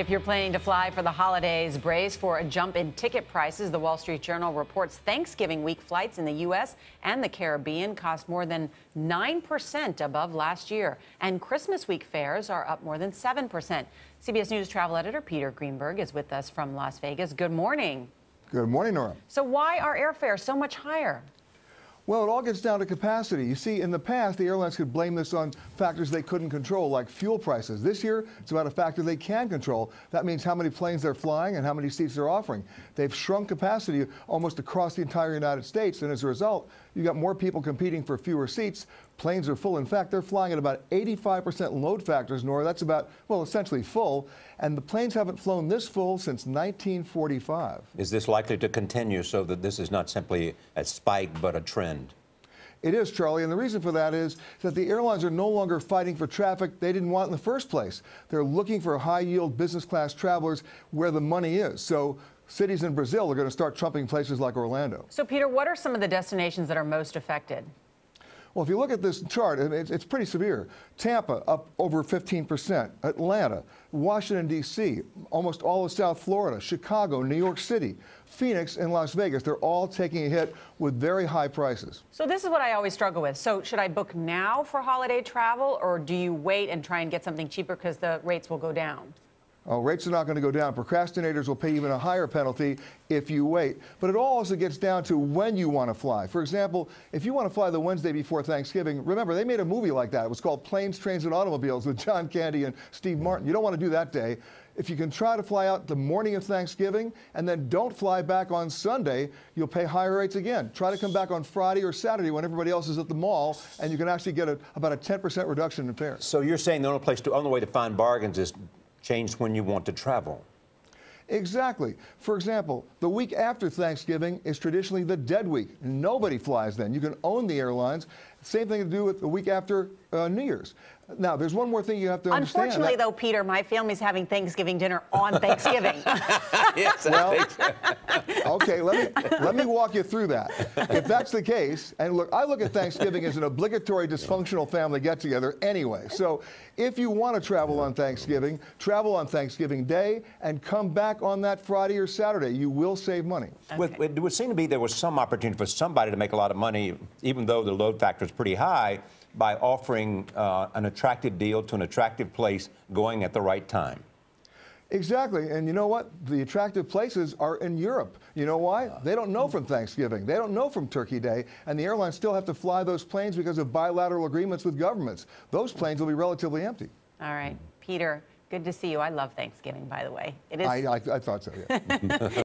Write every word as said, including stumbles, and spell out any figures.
If you're planning to fly for the holidays, brace for a jump in ticket prices. The Wall Street Journal reports Thanksgiving week flights in the U S and the Caribbean cost more than nine percent above last year, and Christmas week fares are up more than seven percent. C B S News travel editor Peter Greenberg is with us from Las Vegas. Good morning. Good morning, Nora. So why are airfares so much higher? Well, it all gets down to capacity. You see, in the past, the airlines could blame this on factors they couldn't control, like fuel prices. This year, it's about a factor they can control. That means how many planes they're flying and how many seats they're offering. They've shrunk capacity almost across the entire United States, and as a result, you've got more people competing for fewer seats. Planes are full. In fact, they're flying at about eighty-five percent load factors, Nora. That's about, well, essentially full. And the planes haven't flown this full since nineteen forty-five. Is this likely to continue so that this is not simply a spike but a trend? It is, Charlie, and the reason for that is that the airlines are no longer fighting for traffic they didn't want in the first place. They're looking for high-yield business-class travelers where the money is. So cities in Brazil are going to start trumping places like Orlando. So, Peter, what are some of the destinations that are most affected? Well, if you look at this chart, it's pretty severe. Tampa up over fifteen percent, Atlanta, Washington, D C, almost all of South Florida, Chicago, New York City, Phoenix, and Las Vegas. They're all taking a hit with very high prices. So this is what I always struggle with. So should I book now for holiday travel, or do you wait and try and get something cheaper because the rates will go down? Oh, rates are not going to go down. Procrastinators will pay even a higher penalty if you wait. But it all also gets down to when you want to fly. For example, if you want to fly the Wednesday before Thanksgiving, remember, they made a movie like that. It was called Planes, Trains, and Automobiles with John Candy and Steve Martin. You don't want to do that day. If you can try to fly out the morning of Thanksgiving and then don't fly back on Sunday, you'll pay higher rates again. Try to come back on Friday or Saturday when everybody else is at the mall, and you can actually get a, about a ten percent reduction in fares. So you're saying the only place to, only way to find bargains is change when you want to travel. Exactly. For example, the week after Thanksgiving is traditionally the dead week. Nobody flies then. You can own the airlines. Same thing to do with the week after uh, New Year's. Now, there's one more thing you have to understand. Unfortunately, though, Peter, my family's having Thanksgiving dinner on Thanksgiving. Yes, well, I think so. Okay, let me, let me walk you through that. If that's the case, and look, I look at Thanksgiving as an obligatory dysfunctional family get-together anyway. So if you want to travel on Thanksgiving, travel on Thanksgiving Day and come back on that Friday or Saturday. You will save money. Okay. With, it would seem to be there was some opportunity for somebody to make a lot of money, even though the load factor is pretty high, by offering uh, an attractive deal to an attractive place going at the right time. Exactly. And you know what? The attractive places are in Europe. You know why? They don't know from Thanksgiving. They don't know from Turkey Day. And the airlines still have to fly those planes because of bilateral agreements with governments. Those planes will be relatively empty. All right. Peter, good to see you. I love Thanksgiving, by the way. It is. I, I, I thought so, yeah.